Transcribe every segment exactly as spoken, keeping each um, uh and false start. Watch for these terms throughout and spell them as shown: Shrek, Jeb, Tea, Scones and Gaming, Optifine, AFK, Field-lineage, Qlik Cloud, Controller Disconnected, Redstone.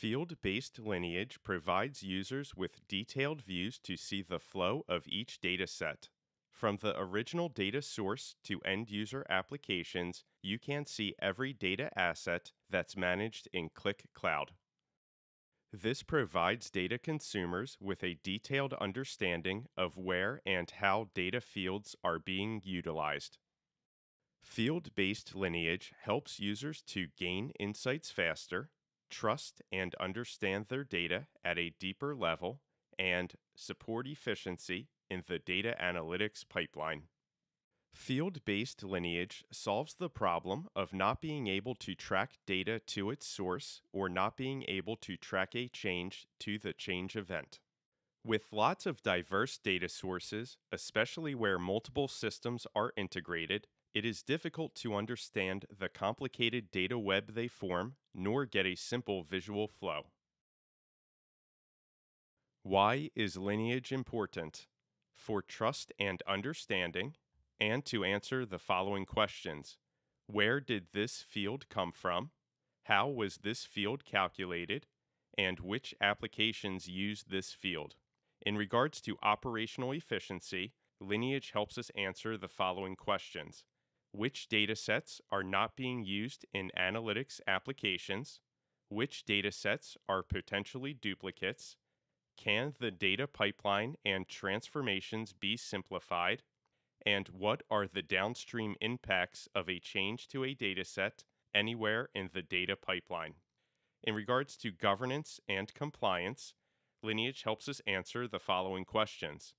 Field-based lineage provides users with detailed views to see the flow of each dataset. From the original data source to end-user applications, you can see every data asset that's managed in Qlik Cloud. This provides data consumers with a detailed understanding of where and how data fields are being utilized. Field-based lineage helps users to gain insights faster, trust and understand their data at a deeper level, and support efficiency in the data analytics pipeline. Field-based lineage solves the problem of not being able to track data to its source or not being able to track a change to the change event. With lots of diverse data sources, especially where multiple systems are integrated, it is difficult to understand the complicated data web they form, nor get a simple visual flow. Why is lineage important? For trust and understanding, and to answer the following questions. Where did this field come from? How was this field calculated? And which applications use this field? In regards to operational efficiency, lineage helps us answer the following questions. Which datasets are not being used in analytics applications? Which datasets are potentially duplicates? Can the data pipeline and transformations be simplified? And what are the downstream impacts of a change to a dataset anywhere in the data pipeline? In regards to governance and compliance, lineage helps us answer the following questions.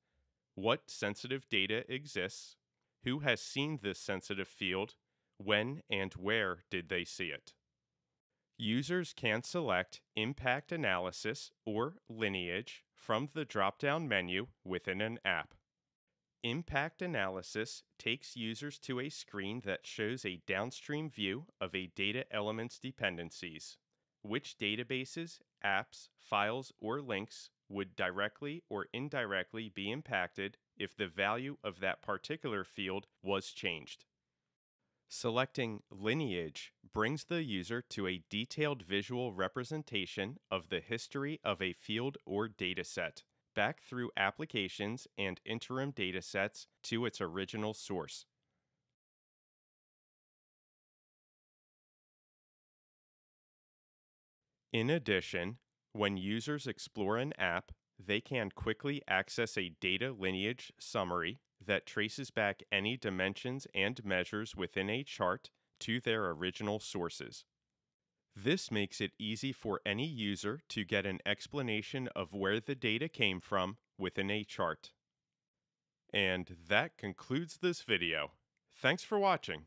What sensitive data exists? Who has seen this sensitive field? When and where did they see it? Users can select Impact Analysis or Lineage from the drop-down menu within an app. Impact Analysis takes users to a screen that shows a downstream view of a data element's dependencies. Which databases, apps, files, or links would directly or indirectly be impacted if the value of that particular field was changed? Selecting Lineage brings the user to a detailed visual representation of the history of a field or dataset, back through applications and interim datasets to its original source. In addition, when users explore an app, they can quickly access a data lineage summary that traces back any dimensions and measures within a chart to their original sources. This makes it easy for any user to get an explanation of where the data came from within a chart. And that concludes this video. Thanks for watching.